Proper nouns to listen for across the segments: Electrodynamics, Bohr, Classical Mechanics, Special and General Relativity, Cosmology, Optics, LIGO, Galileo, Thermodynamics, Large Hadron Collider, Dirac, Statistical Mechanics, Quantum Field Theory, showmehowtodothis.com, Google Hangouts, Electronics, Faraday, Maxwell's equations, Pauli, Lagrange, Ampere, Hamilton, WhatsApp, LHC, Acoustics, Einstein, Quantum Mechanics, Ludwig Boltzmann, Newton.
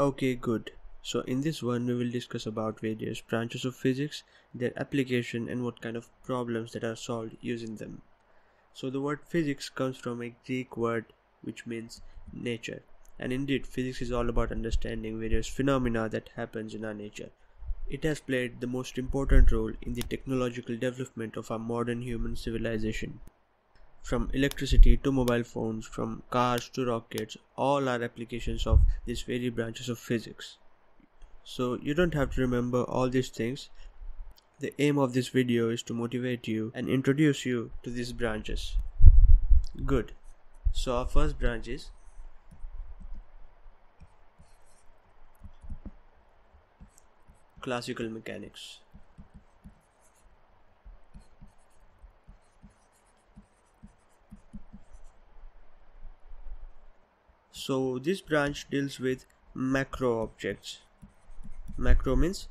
Okay, good. So in this one we will discuss about various branches of physics, their application and what kind of problems that are solved using them. So the word physics comes from a Greek word which means nature, and indeed physics is all about understanding various phenomena that happens in our nature. It has played the most important role in the technological development of our modern human civilization. From electricity to mobile phones, from cars to rockets, all are applications of these very branches of physics. So you don't have to remember all these things. The aim of this video is to motivate you and introduce you to these branches. Good. So our first branch is classical mechanics. So this branch deals with macro objects. Macro means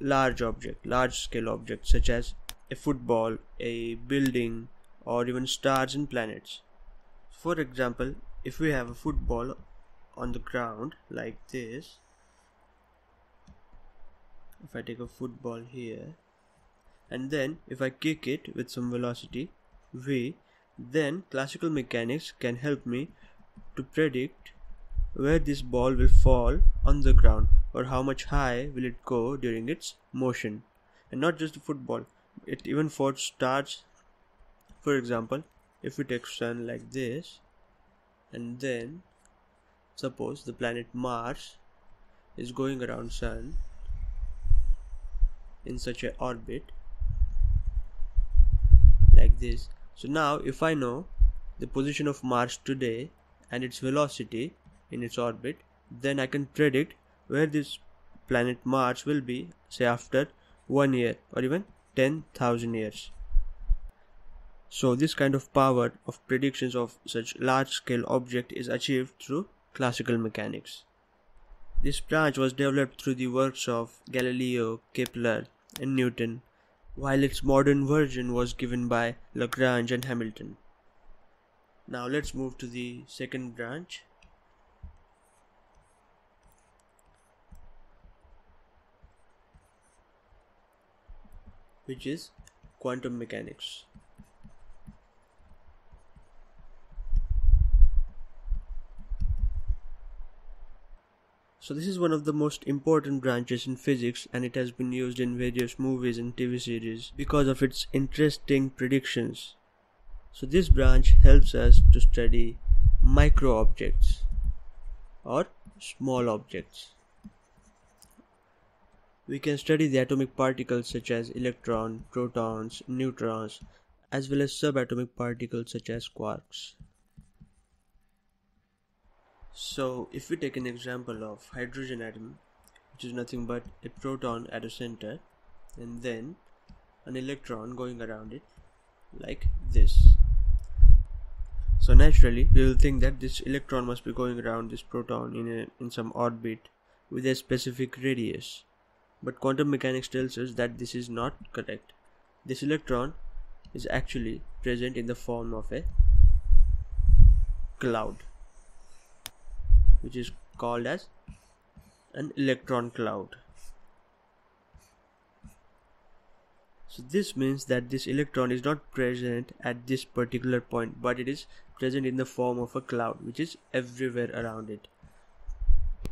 large object, large scale objects such as a football, a building, or even stars and planets. For example, if we have a football on the ground like this, if I take a football here and then if I kick it with some velocity v, then classical mechanics can help me to predict where this ball will fall on the ground, or how much high will it go during its motion. And not just the football, it even for stars. For example, if we take sun like this and then suppose the planet Mars is going around sun in such an orbit like this. So now if I know the position of Mars today and its velocity in its orbit, then I can predict where this planet Mars will be, say after 1 year or even 10,000 years. So this kind of power of predictions of such large scale object is achieved through classical mechanics. This branch was developed through the works of Galileo, Kepler and Newton, while its modern version was given by Lagrange and Hamilton. Now let's move to the second branch, which is quantum mechanics. So this is one of the most important branches in physics, and it has been used in various movies and TV series because of its interesting predictions. So this branch helps us to study micro objects or small objects. We can study the atomic particles such as electrons, protons, neutrons, as well as subatomic particles such as quarks. So if we take an example of hydrogen atom, which is nothing but a proton at a center and then an electron going around it like this. So naturally we will think that this electron must be going around this proton in some orbit with a specific radius. But quantum mechanics tells us that this is not correct. This electron is actually present in the form of a cloud, which is called as an electron cloud. So this means that this electron is not present at this particular point, but it is present in the form of a cloud which is everywhere around it.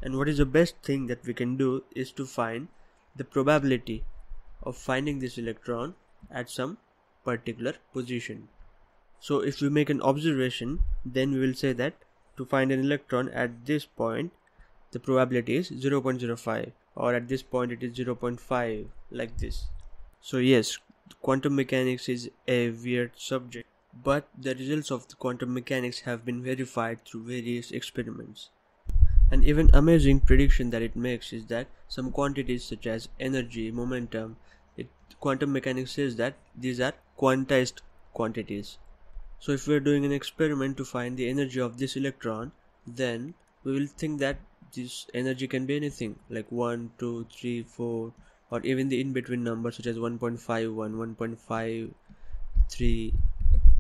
And what is the best thing that we can do is to find the probability of finding this electron at some particular position. So if we make an observation, then we will say that to find an electron at this point, the probability is 0.05, or at this point it is 0.5, like this. So yes, quantum mechanics is a weird subject, but the results of the quantum mechanics have been verified through various experiments. An even amazing prediction that it makes is that some quantities such as energy, momentum, quantum mechanics says that these are quantized quantities. So if we are doing an experiment to find the energy of this electron, then we will think that this energy can be anything like 1, 2, 3, 4, or even the in-between numbers such as 1.51, 1.53,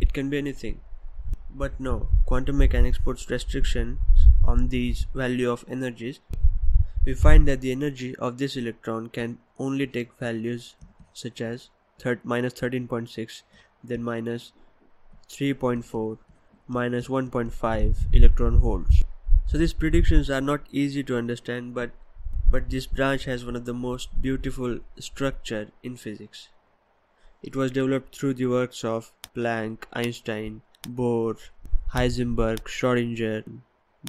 it can be anything. But no, quantum mechanics puts restrictions on these value of energies, we find that the energy of this electron can only take values such as -13.6, then -3.4, -1.5 electron volts. So these predictions are not easy to understand, but this branch has one of the most beautiful structure in physics. It was developed through the works of Planck, Einstein, Bohr, Heisenberg, Schrödinger,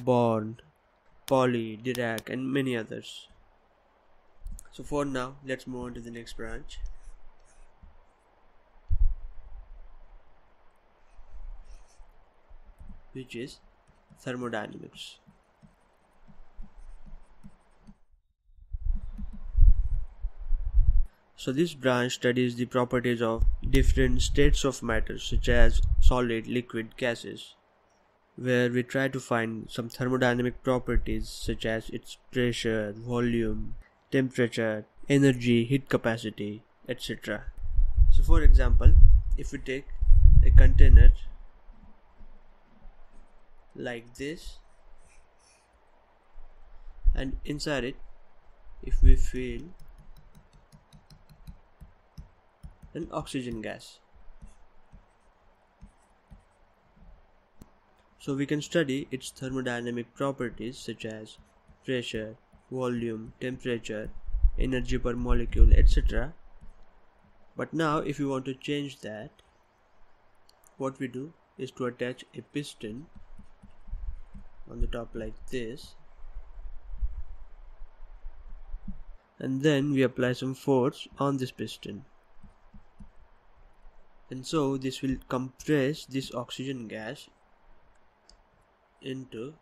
Born, Pauli, Dirac, and many others. So for now, let's move on to the next branch. Which is thermodynamics. So this branch studies the properties of different states of matter such as solid, liquid, gases, where we try to find some thermodynamic properties such as its pressure, volume, temperature, energy, heat capacity, etc. So for example, if we take a container like this, and inside it, if we fill an oxygen gas, so we can study its thermodynamic properties such as pressure, volume, temperature, energy per molecule, etc. But now if you want to change that, what we do is to attach a piston on the top like this, and then we apply some force on this piston, and so this will compress this oxygen gas into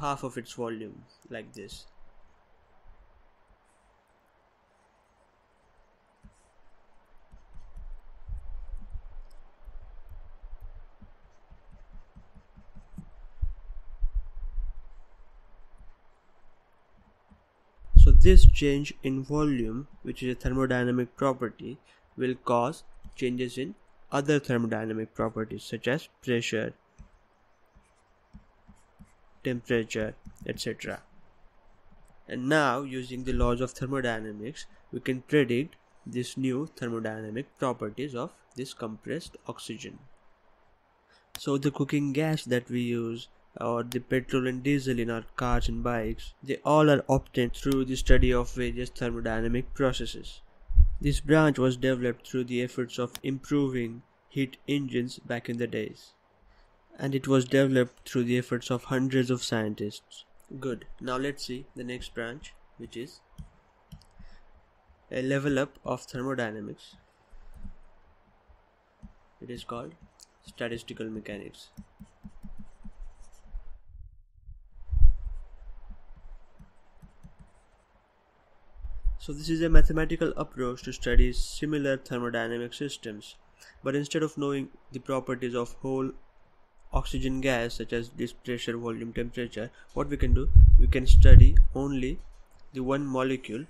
half of its volume, like this. So this change in volume, which is a thermodynamic property, will cause changes in other thermodynamic properties such as pressure, temperature, etc. And now, using the laws of thermodynamics, we can predict this new thermodynamic properties of this compressed oxygen. So the cooking gas that we use, or the petrol and diesel in our cars and bikes, they all are obtained through the study of various thermodynamic processes. This branch was developed through the efforts of improving heat engines back in the days. And it was developed through the efforts of hundreds of scientists. Good. Now let's see the next branch, which is a level up of thermodynamics. It is called Statistical Mechanics. So this is a mathematical approach to study similar thermodynamic systems, but instead of knowing the properties of whole oxygen gas such as this pressure, volume, temperature, what we can do, we can study only the one molecule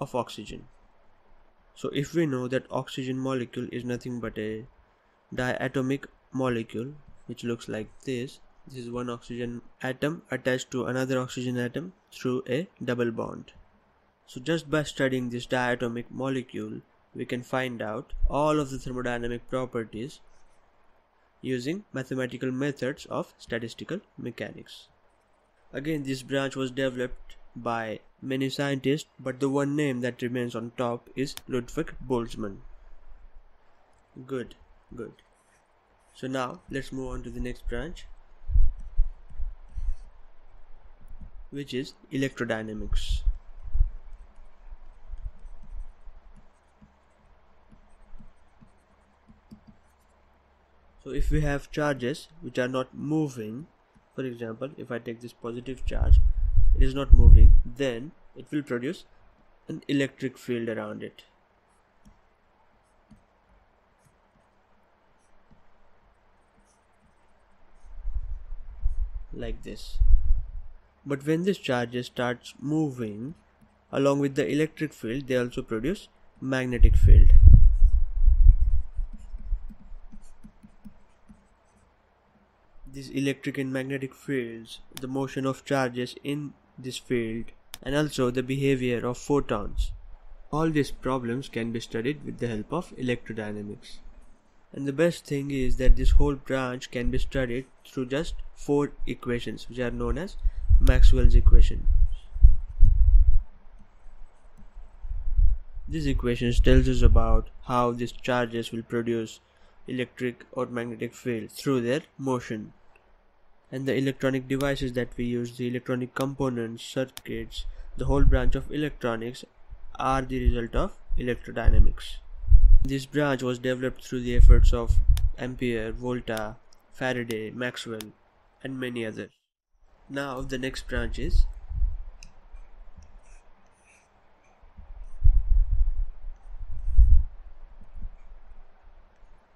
of oxygen. So if we know that oxygen molecule is nothing but a diatomic molecule, which looks like this. This is one oxygen atom attached to another oxygen atom through a double bond. So just by studying this diatomic molecule, we can find out all of the thermodynamic properties using mathematical methods of statistical mechanics. Again, this branch was developed by many scientists, but the one name that remains on top is Ludwig Boltzmann. Good, good. So now let's move on to the next branch, which is electrodynamics. So if we have charges which are not moving, for example, if I take this positive charge, it is not moving, then it will produce an electric field around it. Like this. But when these charges starts moving along with the electric field, they also produce magnetic field. These electric and magnetic fields, the motion of charges in this field, and also the behavior of photons. All these problems can be studied with the help of electrodynamics. And the best thing is that this whole branch can be studied through just 4 equations, which are known as Maxwell's equations. These equations tells us about how these charges will produce electric or magnetic field through their motion. And the electronic devices that we use, the electronic components, circuits, the whole branch of electronics are the result of electrodynamics. This branch was developed through the efforts of Ampere, Volta, Faraday, Maxwell, and many others. Now the next branch is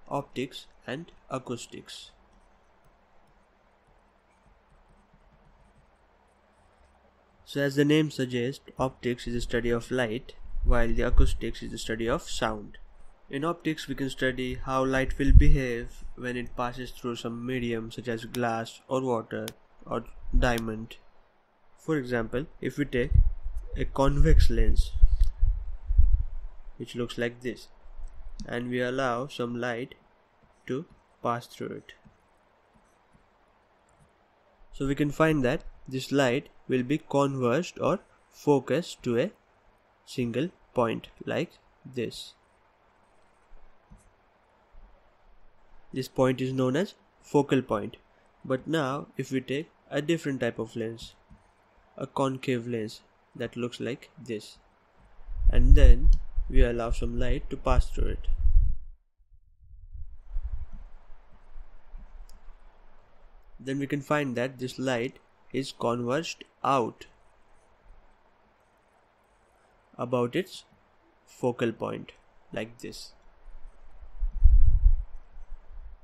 Optics and Acoustics. So as the name suggests, optics is the study of light, while the acoustics is the study of sound. In optics, we can study how light will behave when it passes through some medium such as glass or water or diamond. For example, if we take a convex lens, which looks like this, and we allow some light to pass through it. So we can find that this light will be converged or focused to a single point like this. This point is known as focal point. But now if we take a different type of lens, a concave lens that looks like this, and then we allow some light to pass through it. Then we can find that this light is converged out about its focal point like this.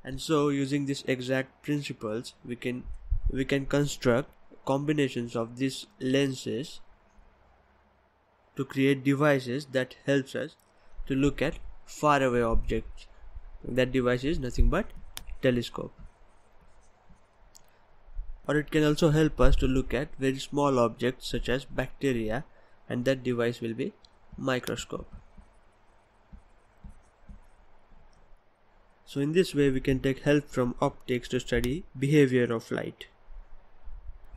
And so using these exact principles, we can construct combinations of these lenses to create devices that helps us to look at faraway objects. That device is nothing but telescope. Or it can also help us to look at very small objects such as bacteria, and that device will be microscope. So in this way we can take help from optics to study behavior of light.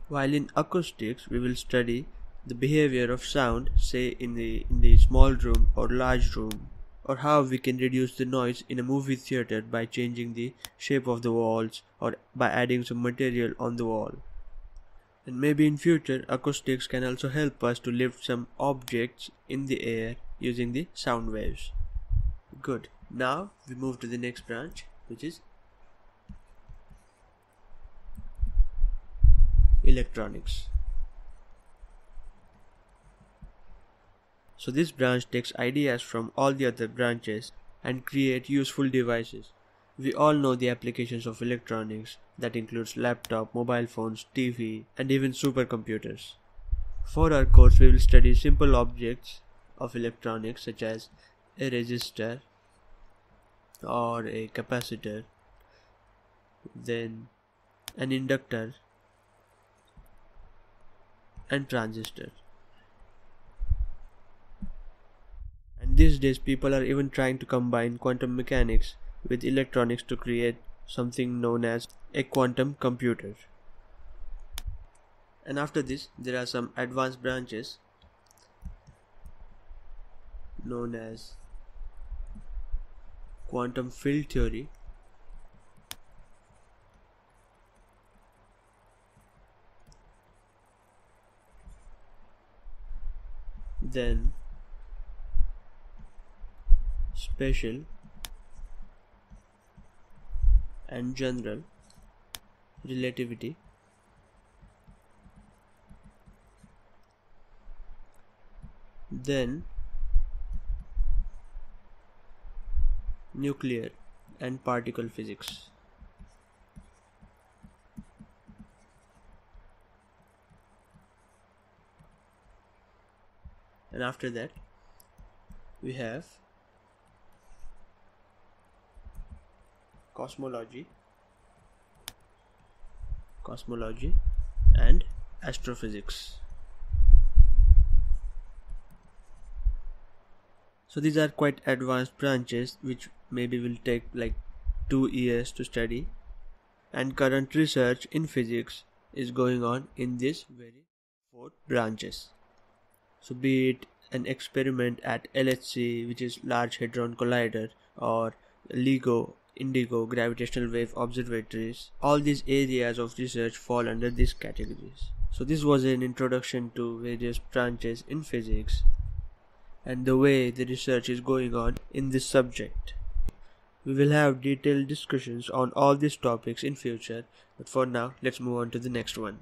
While in acoustics we will study the behavior of sound, say in the small room or large room, or how we can reduce the noise in a movie theater by changing the shape of the walls or by adding some material on the wall. And maybe in future acoustics can also help us to lift some objects in the air using the sound waves. Good. Now we move to the next branch, which is electronics. So this branch takes ideas from all the other branches and create useful devices. We all know the applications of electronics that includes laptop, mobile phones, TV, and even supercomputers. For our course, we will study simple objects of electronics such as a resistor or a capacitor, then an inductor and transistor. These days people are even trying to combine quantum mechanics with electronics to create something known as a quantum computer. And after this there are some advanced branches known as quantum field theory, then Special and General Relativity, then Nuclear and Particle Physics, and after that we have cosmology and astrophysics. So these are quite advanced branches which maybe will take like 2 years to study, and current research in physics is going on in these very 4 branches. So be it an experiment at LHC, which is Large Hadron Collider, or LIGO, Indigo, gravitational wave observatories, all these areas of research fall under these categories. So this was an introduction to various branches in physics and the way the research is going on in this subject. We will have detailed discussions on all these topics in future, but for now let's move on to the next one.